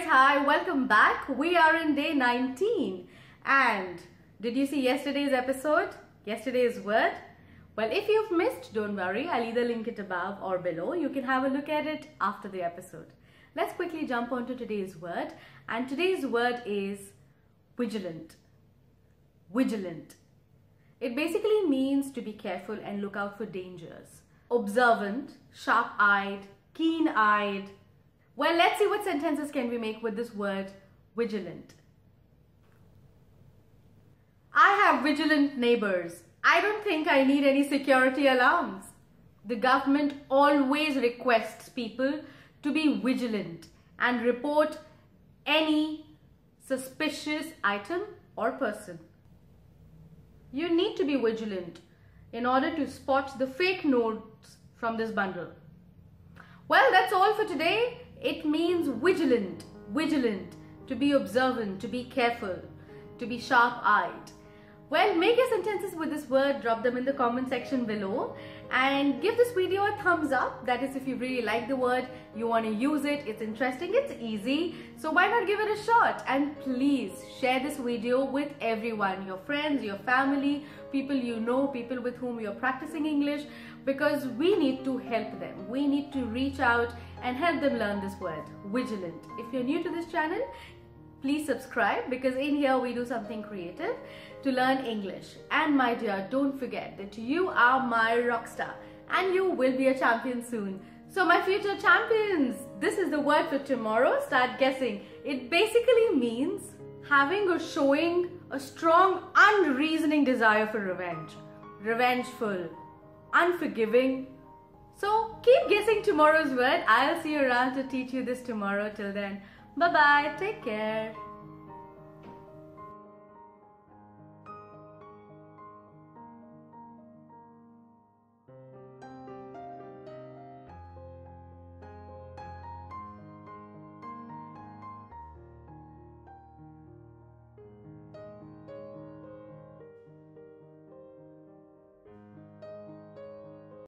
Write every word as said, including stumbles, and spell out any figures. guys, hi, welcome back. We are in day nineteen, and did you see yesterday's episode, yesterday's word? Well, if you've missed, don't worry, I'll either link it above or below. You can have a look at it after the episode. Let's quickly jump on to today's word, and today's word is vigilant. Vigilant. It basically means to be careful and look out for dangers. Observant, sharp-eyed, keen-eyed. Well, let's see what sentences can we make with this word vigilant. I have vigilant neighbors. I don't think I need any security alarms. The government always requests people to be vigilant and report any suspicious item or person. You need to be vigilant in order to spot the fake notes from this bundle. Well, that's all for today. It means vigilant, vigilant, to be observant, to be careful, to be sharp-eyed. Well, make your sentences with this word, drop them in the comment section below, and give this video a thumbs up. That is, if you really like the word, you want to use it, it's interesting, it's easy, so why not give it a shot? And please share this video with everyone, your friends, your family, people you know, people with whom you're practicing English, because we need to help them. We need to reach out and help them learn this word, vigilant. If you're new to this channel, please subscribe, because in here we do something creative to learn English. And my dear, don't forget that you are my rock star and you will be a champion soon. So my future champions, this is the word for tomorrow. Start guessing. It basically means having or showing a strong, unreasoning desire for revenge. Revengeful, unforgiving. So keep guessing tomorrow's word. I'll see you around to teach you this tomorrow. Till then, bye-bye. Take care.